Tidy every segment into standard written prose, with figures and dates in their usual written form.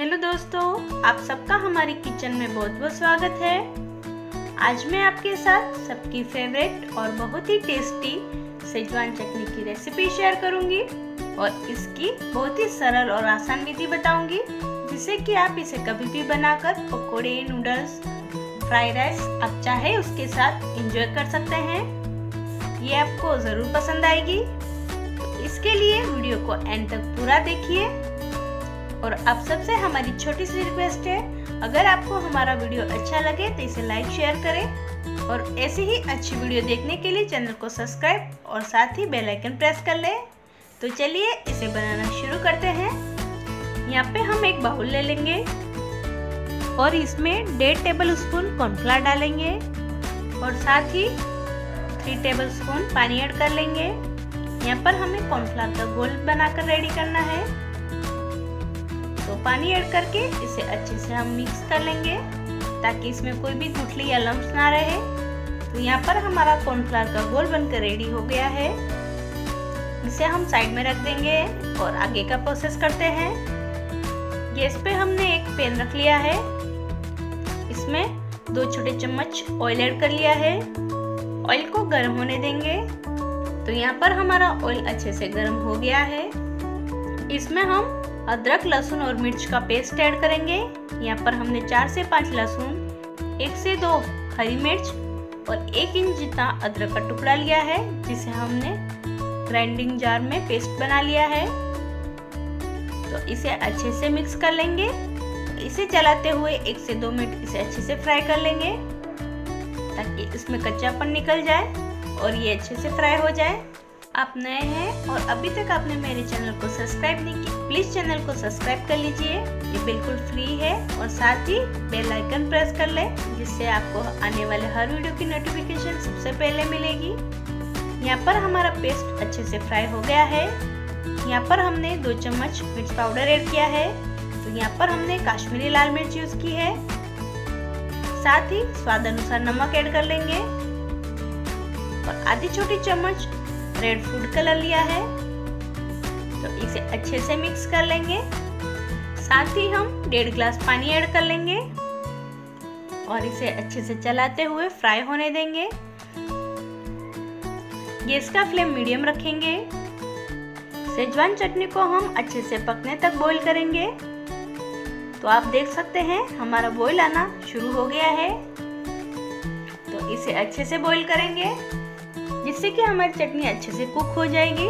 Hello दोस्तों, आप सबका हमारी किचन में बहुत बहुत स्वागत है। आज मैं आपके साथ सबकी फेवरेट और बहुत ही टेस्टी शेजवान चटनी की रेसिपी शेयर करूंगी और इसकी बहुत ही सरल और आसान विधि बताऊंगी, जिससे कि आप इसे कभी भी बनाकर पकोड़े, नूडल्स, फ्राइड राइस आप चाहे उसके साथ एंजॉय कर सकते हैं। ये आपको ज़रूर पसंद आएगी। इसके लिए वीडियो को एंड तक पूरा देखिए। और आप सबसे हमारी छोटी सी रिक्वेस्ट है, अगर आपको हमारा वीडियो अच्छा लगे तो इसे लाइक शेयर करें और ऐसी ही अच्छी वीडियो देखने के लिए चैनल को सब्सक्राइब और साथ ही बेल आइकन प्रेस कर लें। तो चलिए इसे बनाना शुरू करते हैं। यहाँ पे हम एक बाउल ले लेंगे और इसमें 1.5 टेबल स्पून कॉर्नफ्लोर डालेंगे और साथ ही 3 टेबल स्पून पानी ऐड कर लेंगे। यहाँ पर हमें कॉर्नफ्लोर का घोल बनाकर रेडी करना है, तो पानी ऐड करके इसे अच्छे से हम मिक्स कर लेंगे ताकि इसमें कोई भी गुठली या लम्प्स ना रहे। तो यहाँ पर हमारा कॉर्नफ्लोर का घोल बनकर रेडी हो गया है। इसे हम साइड में रख देंगे और आगे का प्रोसेस करते हैं। गैस पे हमने एक पैन रख लिया है, इसमें 2 छोटे चम्मच ऑयल ऐड कर लिया है। ऑयल को गर्म होने देंगे। तो यहाँ पर हमारा ऑयल अच्छे से गर्म हो गया है। इसमें हम अदरक, लहसुन और मिर्च का पेस्ट ऐड करेंगे। यहाँ पर हमने 4 से 5 लहसुन, 1 से 2 हरी मिर्च और 1 इंच जितना अदरक का टुकड़ा लिया है, जिसे हमने ग्राइंडिंग जार में पेस्ट बना लिया है। तो इसे अच्छे से मिक्स कर लेंगे। इसे चलाते हुए 1 से 2 मिनट इसे अच्छे से फ्राई कर लेंगे ताकि इसमें कच्चापन निकल जाए और ये अच्छे से फ्राई हो जाए। आप नए हैं और अभी तक आपने मेरे चैनल को सब्सक्राइब नहीं किया, प्लीज़ चैनल को सब्सक्राइब कर लीजिए, ये बिल्कुल फ्री है। और साथ ही बेल आइकन प्रेस कर लें, जिससे आपको आने वाले हर वीडियो की नोटिफिकेशन सबसे पहले मिलेगी। यहाँ पर हमारा पेस्ट अच्छे से फ्राई हो गया है। यहाँ पर हमने 2 चम्मच मिर्च पाउडर ऐड किया है। तो यहाँ पर हमने काश्मीरी लाल मिर्च यूज़ की है। साथ ही स्वाद अनुसार नमक ऐड कर लेंगे और आधी छोटी चम्मच रेड फूड कलर लिया है। तो इसे अच्छे से मिक्स कर लेंगे। साथ ही हम 1.5 ग्लास पानी ऐड कर लेंगे और इसे अच्छे से चलाते हुए फ्राई होने देंगे। गैस का फ्लेम मीडियम रखेंगे। शेजवान चटनी को हम अच्छे से पकने तक बॉईल करेंगे। तो आप देख सकते हैं हमारा बॉईल आना शुरू हो गया है। तो इसे अच्छे से बॉईल करेंगे जिससे कि हमारी चटनी अच्छे से कुक हो जाएगी।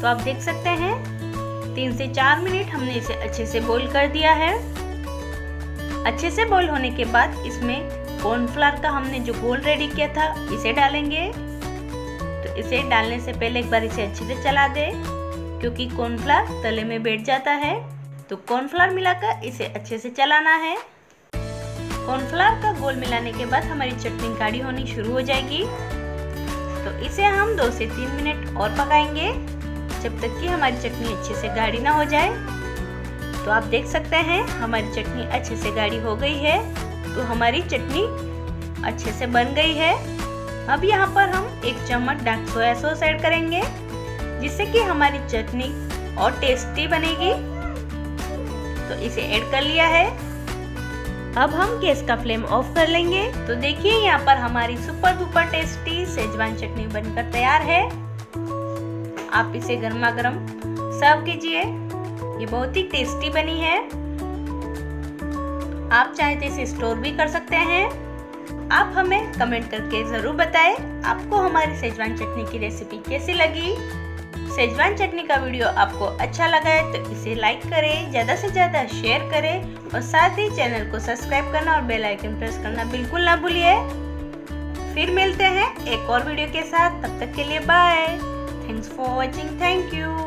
तो आप देख सकते हैं 3 से 4 मिनट हमने इसे अच्छे से बॉईल कर दिया है। अच्छे से बॉईल होने के बाद इसमें कॉर्नफ्लोर का हमने जो घोल रेडी किया था इसे डालेंगे। तो इसे डालने से पहले एक बार इसे अच्छे से चला दें, क्योंकि कॉर्नफ्लोर तले में बैठ जाता है। तो कॉर्नफ्लोर मिलाकर इसे अच्छे से चलाना है। कॉर्नफ्लोर का घोल मिलाने के बाद हमारी चटनी गाढ़ी होनी शुरू हो जाएगी। तो इसे हम 2 से 3 मिनट और पकाएंगे जब तक कि हमारी चटनी अच्छे से गाढ़ी ना हो जाए। तो आप देख सकते हैं हमारी चटनी अच्छे से गाढ़ी हो गई है। तो हमारी चटनी अच्छे से बन गई है। अब यहाँ पर हम 1 चम्मच डार्क सोया सॉस ऐड करेंगे, जिससे कि हमारी चटनी और टेस्टी बनेगी। तो इसे ऐड कर लिया है। अब हम गैस का फ्लेम ऑफ कर लेंगे। तो देखिए यहाँ पर हमारी super duper tasty Schezwan chutney बनकर तैयार है। आप इसे गर्मा गर्म सर्व कीजिए। ये बहुत ही टेस्टी बनी है। आप चाहे तो इसे स्टोर भी कर सकते हैं। आप हमें कमेंट करके ज़रूर बताएं आपको हमारी शेजवान चटनी की रेसिपी कैसी लगी। शेजवान चटनी का वीडियो आपको अच्छा लगा है तो इसे लाइक करें, ज़्यादा से ज़्यादा शेयर करें और साथ ही चैनल को सब्सक्राइब करना और बेल आइकन प्रेस करना बिल्कुल ना भूलिए। फिर मिलते हैं एक और वीडियो के साथ। तब तक के लिए bye. Thanks for watching. Thank you.